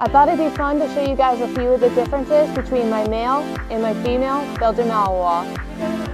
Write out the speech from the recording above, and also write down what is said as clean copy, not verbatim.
I thought it'd be fun to show you guys a few of the differences between my male and my female Belgian Malinois.